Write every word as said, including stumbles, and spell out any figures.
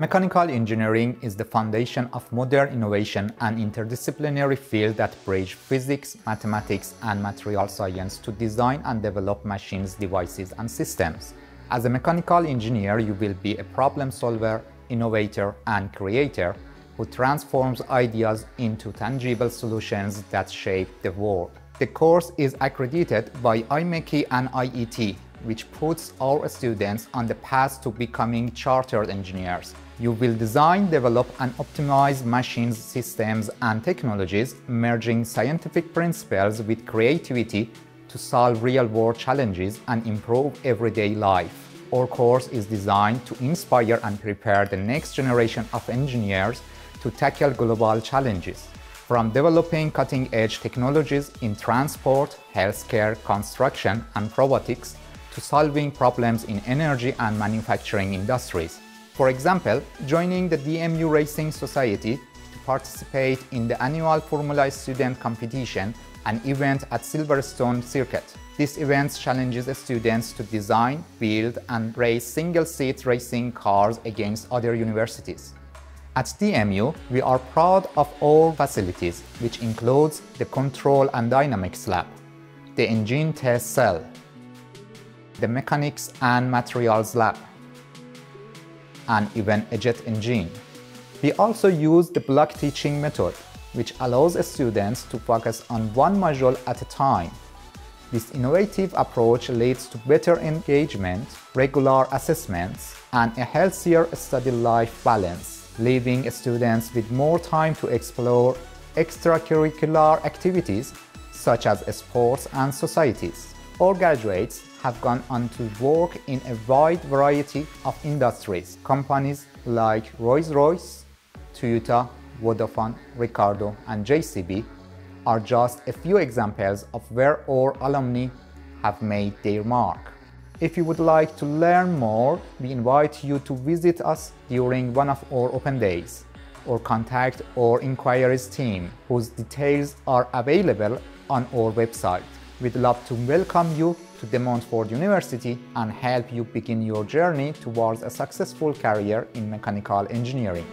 Mechanical engineering is the foundation of modern innovation, an interdisciplinary field that bridges physics, mathematics, and material science to design and develop machines, devices, and systems. As a mechanical engineer, you will be a problem solver, innovator, and creator who transforms ideas into tangible solutions that shape the world. The course is accredited by IMechE and I E T, which puts our students on the path to becoming chartered engineers. You will design, develop, and optimize machines, systems, and technologies, merging scientific principles with creativity to solve real-world challenges and improve everyday life. Our course is designed to inspire and prepare the next generation of engineers to tackle global challenges. From developing cutting-edge technologies in transport, healthcare, construction, and robotics, to solving problems in energy and manufacturing industries. For example, joining the D M U Racing Society to participate in the annual Formula Student Competition, an event at Silverstone Circuit. This event challenges students to design, build, and race single-seat racing cars against other universities. At D M U, we are proud of our facilities, which includes the Control and Dynamics Lab, the Engine Test Cell, the Mechanics and Materials Lab, and even a jet engine. We also use the block teaching method, which allows students to focus on one module at a time. This innovative approach leads to better engagement, regular assessments, and a healthier study life balance, leaving students with more time to explore extracurricular activities such as sports and societies. Our graduates have gone on to work in a wide variety of industries. Companies like Rolls-Royce, Toyota, Vodafone, Ricardo, and J C B are just a few examples of where our alumni have made their mark. If you would like to learn more, we invite you to visit us during one of our open days or contact our inquiries team, whose details are available on our website. We'd love to welcome you to De Montfort University and help you begin your journey towards a successful career in mechanical engineering.